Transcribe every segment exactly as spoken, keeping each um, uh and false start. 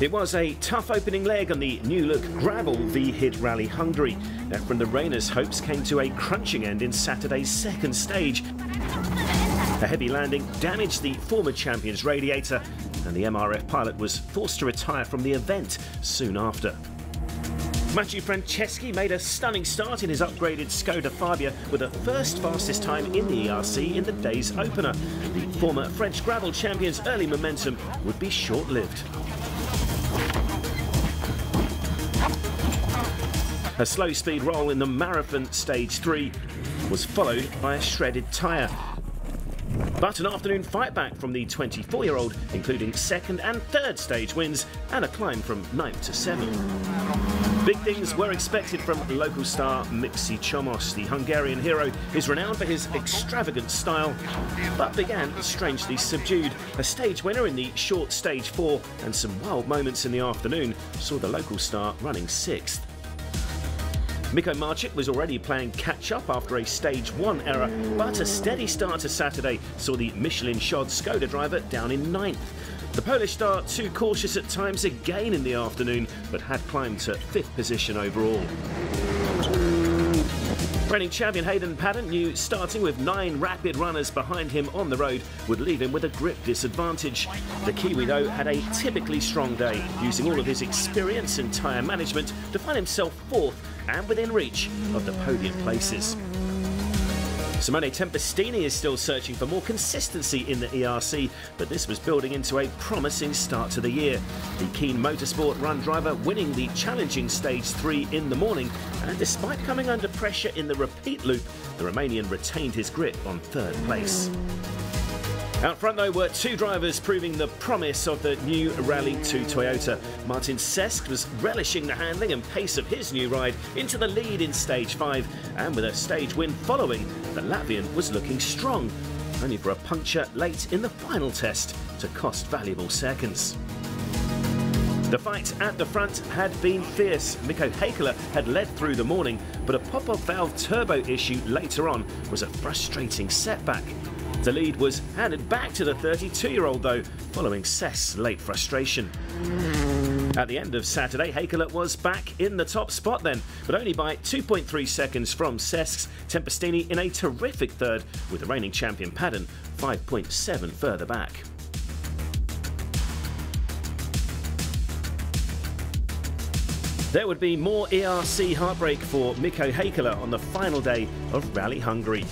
It was a tough opening leg on the new-look gravel V HID Rally Hungary. Efren de Reyna's hopes came to a crunching end in Saturday's second stage. A heavy landing damaged the former champion's radiator, and the M R F pilot was forced to retire from the event soon after. Mathieu Franceschi made a stunning start in his upgraded Skoda Fabia with a first fastest time in the E R C in the day's opener. The former French gravel champion's early momentum would be short-lived. A slow speed roll in the marathon stage three was followed by a shredded tyre. But an afternoon fight back from the twenty-four-year-old, including second and third stage wins and a climb from ninth to seventh. Big things were expected from local star Miki Csomós. The Hungarian hero is renowned for his extravagant style, but began strangely subdued. A stage winner in the short stage four and some wild moments in the afternoon saw the local star running sixth. Mikko Marczyk was already playing catch-up after a stage one error, but a steady start to Saturday saw the Michelin-shod Skoda driver down in ninth. The Polish star too cautious at times again in the afternoon, but had climbed to fifth position overall. Reigning champion Hayden Paddon knew starting with nine rapid runners behind him on the road would leave him with a grip disadvantage. The Kiwi, though, had a typically strong day, using all of his experience and tyre management to find himself fourth and within reach of the podium places. Simone Tempestini is still searching for more consistency in the E R C, but this was building into a promising start to the year. The keen motorsport run driver winning the challenging stage three in the morning, and despite coming under pressure in the repeat loop, the Romanian retained his grip on third place. Out front, though, were two drivers proving the promise of the new Rally two Toyota. Mārtiņš Sesks was relishing the handling and pace of his new ride into the lead in stage five, and with a stage win following, the Latvian was looking strong, only for a puncture late in the final test to cost valuable seconds. The fight at the front had been fierce. Mikko Heikkilä had led through the morning, but a pop-off valve turbo issue later on was a frustrating setback. The lead was handed back to the thirty-two-year-old, though, following Sesks' late frustration. At the end of Saturday, Heikkilä was back in the top spot then, but only by two point three seconds from Sesks. Tempestini in a terrific third, with the reigning champion Paddon five point seven further back. There would be more E R C heartbreak for Mikko Heikkilä on the final day of Rally Hungary.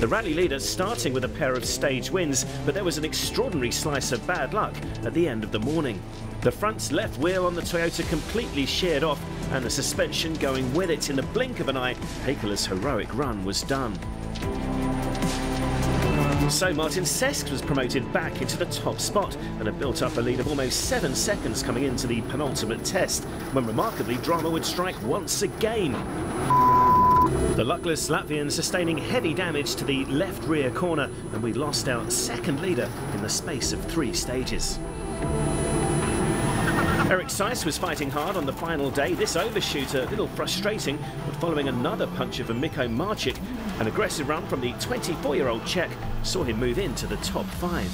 The rally leader starting with a pair of stage wins, but there was an extraordinary slice of bad luck at the end of the morning. The front's left wheel on the Toyota completely sheared off, and the suspension going with it. In the blink of an eye, Heikkilä's heroic run was done. So Mārtiņš Sesks was promoted back into the top spot and had built up a lead of almost seven seconds coming into the penultimate test, when remarkably drama would strike once again. The luckless Latvian sustaining heavy damage to the left rear corner, and we lost our second leader in the space of three stages. Erik Syse was fighting hard on the final day. This overshoot a little frustrating, but following another puncher from Mikko Marczyk, an aggressive run from the twenty-four-year-old Czech saw him move into the top five.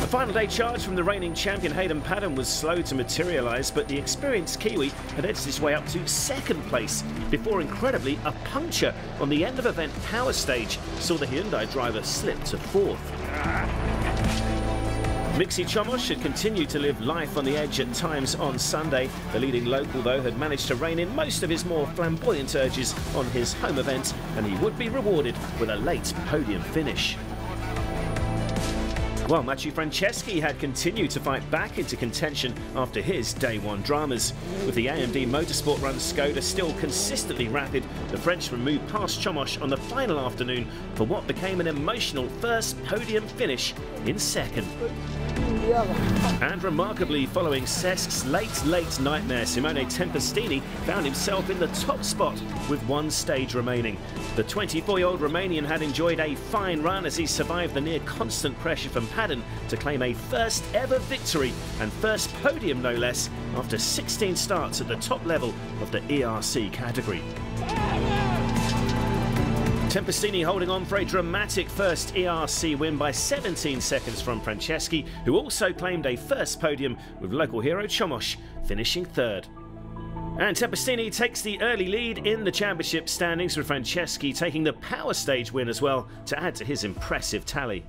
The final day charge from the reigning champion Hayden Paddon was slow to materialise, but the experienced Kiwi had edged his way up to second place before, incredibly, a puncture on the end of event power stage saw the Hyundai driver slip to fourth. Miki Csomós had continued to live life on the edge at times on Sunday. The leading local, though, had managed to rein in most of his more flamboyant urges on his home event, and he would be rewarded with a late podium finish. While Mathieu Franceschi had continued to fight back into contention after his day one dramas. With the A M D Motorsport run Skoda still consistently rapid, the Frenchman moved past Csomós on the final afternoon for what became an emotional first podium finish in second. And remarkably, following Sesks' late, late nightmare, Simone Tempestini found himself in the top spot with one stage remaining. The twenty-four-year-old Romanian had enjoyed a fine run as he survived the near-constant pressure from Paddon to claim a first-ever victory and first podium, no less, after sixteen starts at the top level of the E R C category. Tempestini holding on for a dramatic first E R C win by seventeen seconds from Franceschi, who also claimed a first podium, with local hero Csomós finishing third. And Tempestini takes the early lead in the championship standings, with Franceschi taking the power stage win as well to add to his impressive tally.